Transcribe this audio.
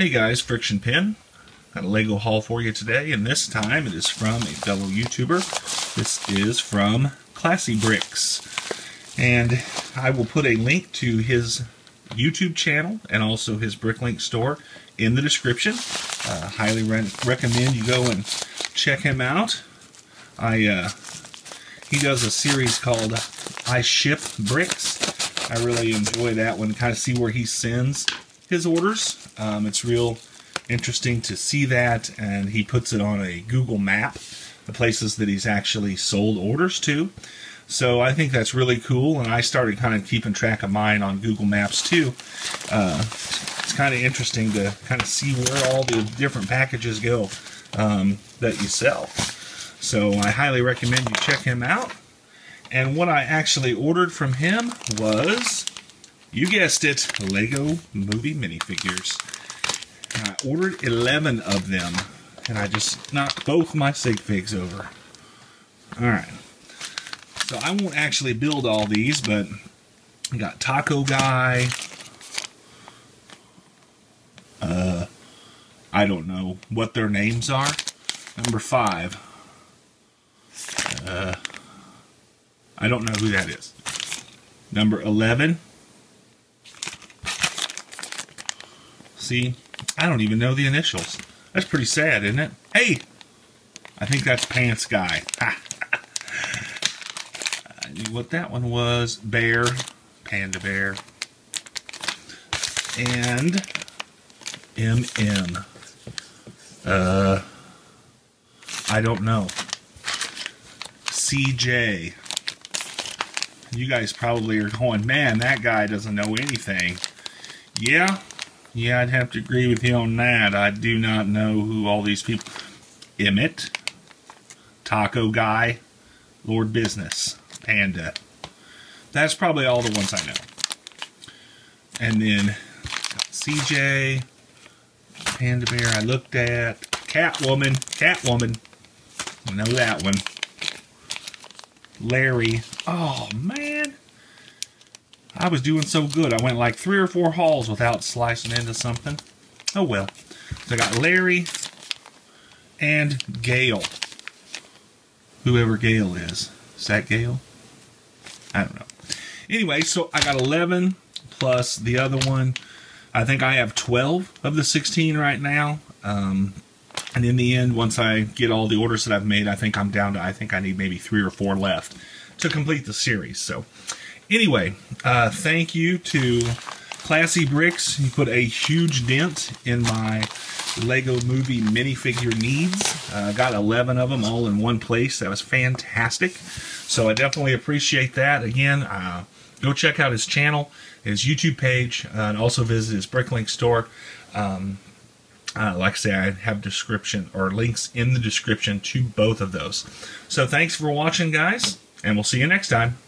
Hey guys, Friction Pin. Got a Lego haul for you today, and this time it is from a fellow YouTuber. This is from Classy Bricks. And I will put a link to his YouTube channel and also his BrickLink store in the description. Highly recommend you go and check him out. He does a series called I Ship Bricks. I really enjoy that one, kind of see where he sends his orders. It's real interesting to see that, and he puts it on a Google map, the places that he's actually sold orders to. So I think that's really cool, and I started kind of keeping track of mine on Google Maps too. It's kind of interesting to kind of see where all the different packages go that you sell. So I highly recommend you check him out. And what I actually ordered from him was, you guessed it, Lego Movie minifigures. And I ordered 11 of them, and I just knocked both my sig figs over. Alright, so I won't actually build all these, but I got Taco Guy, I don't know what their names are. Number 5, I don't know who that is. Number 11, see, I don't even know the initials. That's pretty sad, isn't it? Hey! I think that's Pants Guy. I knew what that one was. Bear. Panda Bear. And MM. I don't know. CJ. You guys probably are going, man, that guy doesn't know anything. Yeah. Yeah, I'd have to agree with you on that. I do not know who all these people... Emmett, Taco Guy, Lord Business, Panda. That's probably all the ones I know. And then CJ, Panda Bear I looked at, Catwoman, I know that one. Larry, oh man! I was doing so good. I went like 3 or 4 hauls without slicing into something. Oh well. So I got Larry and Gail. Whoever Gail is. Is that Gail? I don't know. Anyway, so I got 11 plus the other one. I think I have 12 of the 16 right now. And in the end, once I get all the orders that I've made, I think I'm down to, I think I need maybe 3 or 4 left to complete the series. So anyway, thank you to Classy Bricks. You put a huge dent in my Lego Movie minifigure needs. I got 11 of them all in one place. That was fantastic. So I definitely appreciate that. Again, go check out his channel, his YouTube page, and also visit his BrickLink store. Like I say, I have description or links in the description to both of those. So thanks for watching, guys, and we'll see you next time.